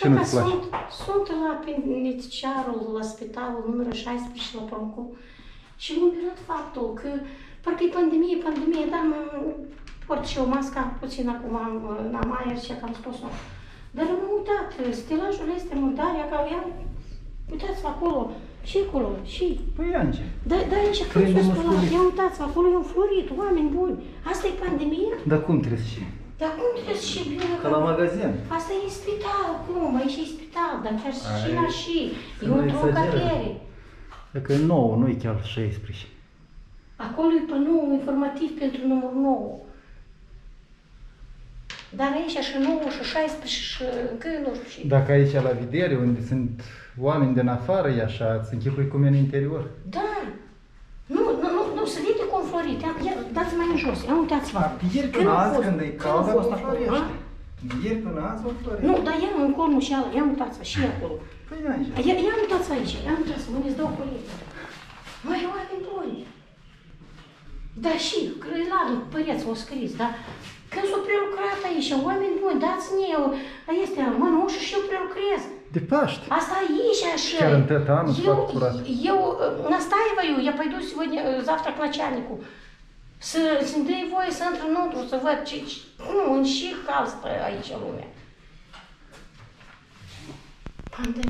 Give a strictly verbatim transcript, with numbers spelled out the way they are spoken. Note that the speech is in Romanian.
Ce nu-ți place? Sunt, sunt la penitenciarul, la spitalul numărul șaisprezece la Pruncu și mi-a mirat faptul că parcă e pandemie, pandemie, dar port și eu masca puțin acum, n-am aer și am spus-o. Dar m-am uitat, stilajul este murdar, iar uitați-vă acolo, și acolo, și... Păi, Ange, crede-mă florit. Ia uitați-vă, acolo e un florit, oameni buni. Asta e pandemie? Dar cum trebuie să știi? Dar cum trebuie să știi? Ca la magazin. Asta e spital acum, aici e spital, dar chiar și la și. E o trocătere. Dacă e nouă, nu e chiar șaisprezece. Acolo e pe nou, informativ pentru numărul nouă. Dar aici și nouă, și șaisprezece, și încă nu știu și... Dacă aici la Videre, unde sunt oameni din afară, e așa, îți închipui cum e în interior? Da! Nu, nu, nu, nu, se vede cum florit. Dați-mă în jos, ia uitați-vă. Ieri până azi, când e caldă, o florește. Ieri până azi, o florește. Nu, dar ia în cornul și ala, ia uitați-vă, și acolo. Păi, Angela. Ia uitați-vă aici, ia uitați-vă, unde îți dau colegi. Mai oameni buni. Dar și, crăiladul, păreți, o scriți, da? Când s-au prelucrat aici, oameni buni, dați-ne eu, este mănușul și eu prelucrez. De Paște. Asta aici așa. Chiar în tătă anul îți fac curat. Eu, Nastaievăiu, я пойду сегодня, завтра к начальнику. Să-mi dă voie să intru înăuntru, să văd ce, nu, în și hal stă aici lumea. Pandemia.